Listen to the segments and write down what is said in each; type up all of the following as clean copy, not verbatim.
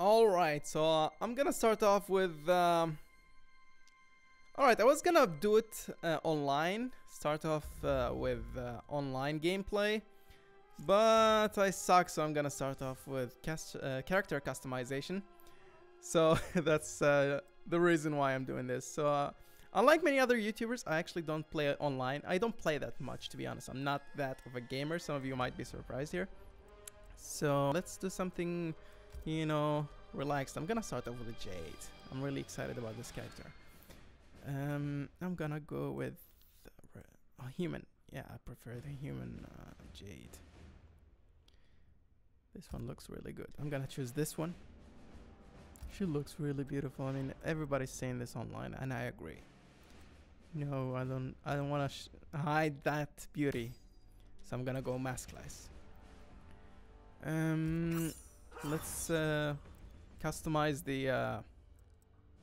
Alright, so I'm gonna start off with... Alright, I was gonna do it online, start off with online gameplay, but I suck, so I'm gonna start off with character customization. So that's the reason why I'm doing this. So unlike many other YouTubers, I actually don't play online. I don't play that much, to be honest. I'm not that of a gamer. Some of you might be surprised here. So let's do something... you know, relaxed. I'm gonna start off with a Jade. I'm really excited about this character. I'm gonna go with a human. Yeah, I prefer the human Jade. This one looks really good. I'm gonna choose this one. She looks really beautiful. I mean, everybody's saying this online, and I agree. No, I don't want to hide that beauty. So I'm gonna go maskless. Let's customize the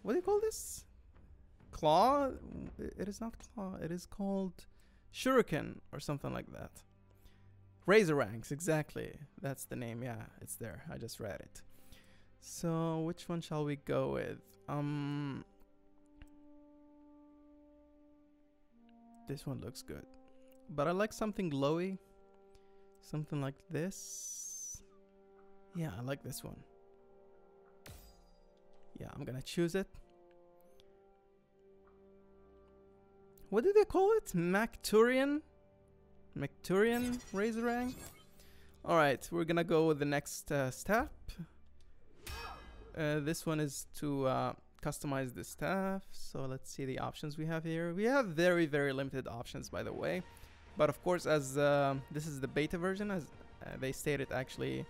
what do you call this? Claw? It is not claw. It is called shuriken or something like that. Razorangs, exactly. That's the name. Yeah, it's there. I just read it. So which one shall we go with? This one looks good, but I like something glowy, something like this. Yeah, I like this one. Yeah, I'm gonna choose it. What do they call it? Macturian? Macturian Razorang? Alright, we're gonna go with the next step. This one is to customize the staff. So let's see the options we have here. We have very, very limited options, by the way. But of course, as this is the beta version, as they stated actually...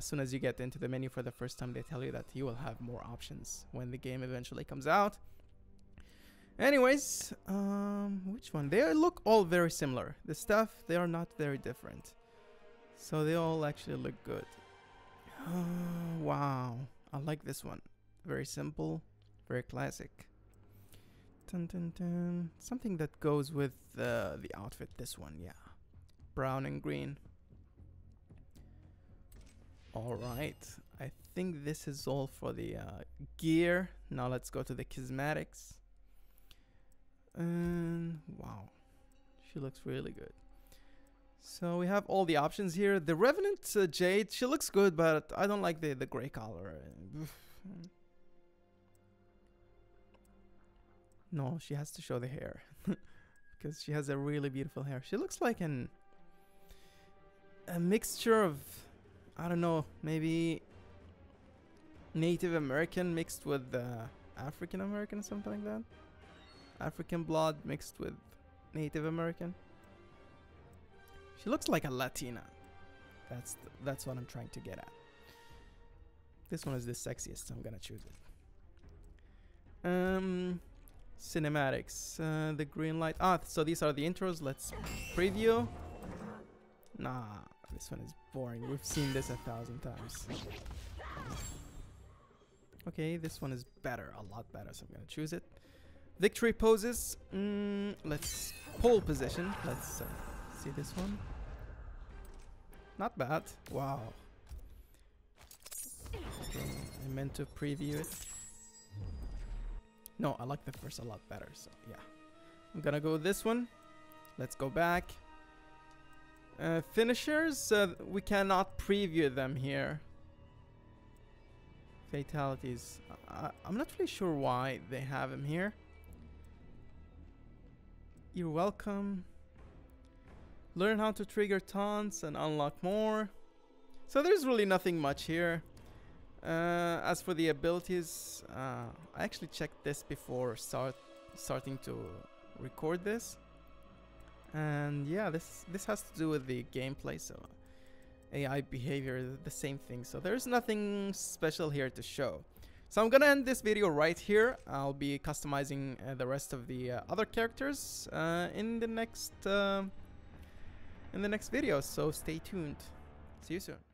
as soon as you get into the menu for the first time, they tell you that you will have more options when the game eventually comes out. Anyways, which one? They look all very similar. The stuff, they are not very different. So they all actually look good. Oh, wow. I like this one. Very simple, very classic. Dun, dun, dun. Something that goes with the outfit, this one, yeah. Brown and green. Alright, I think this is all for the gear. Now let's go to the cosmetics. And wow, she looks really good. So we have all the options here. The Revenant Jade, she looks good, but I don't like the gray color. No, she has to show the hair. Because she has a really beautiful hair. She looks like a mixture of... I don't know, maybe Native American mixed with African American or something like that. African blood mixed with Native American. She looks like a Latina. That's what I'm trying to get at. This one is the sexiest. I'm gonna choose it. Cinematics. The green light. Ah, so these are the intros. Let's preview. Nah, this one is boring. We've seen this 1,000 times. Okay, this one is better, a lot better, so I'm gonna choose it. Victory poses. Let's pole position. Let's see this one. Not bad. Wow. Okay, I meant to preview it. No, I like the first a lot better, so yeah. I'm gonna go with this one. Let's go back. Finishers, we cannot preview them here. Fatalities, I'm not really sure why they have them here. You're welcome. Learn how to trigger taunts and unlock more. So there's really nothing much here. As for the abilities, I actually checked this before starting to record this. And yeah, this has to do with the gameplay, so AI behavior, the same thing. So there's nothing special here to show. So I'm gonna end this video right here. I'll be customizing the rest of the other characters in the next video. So stay tuned. See you soon.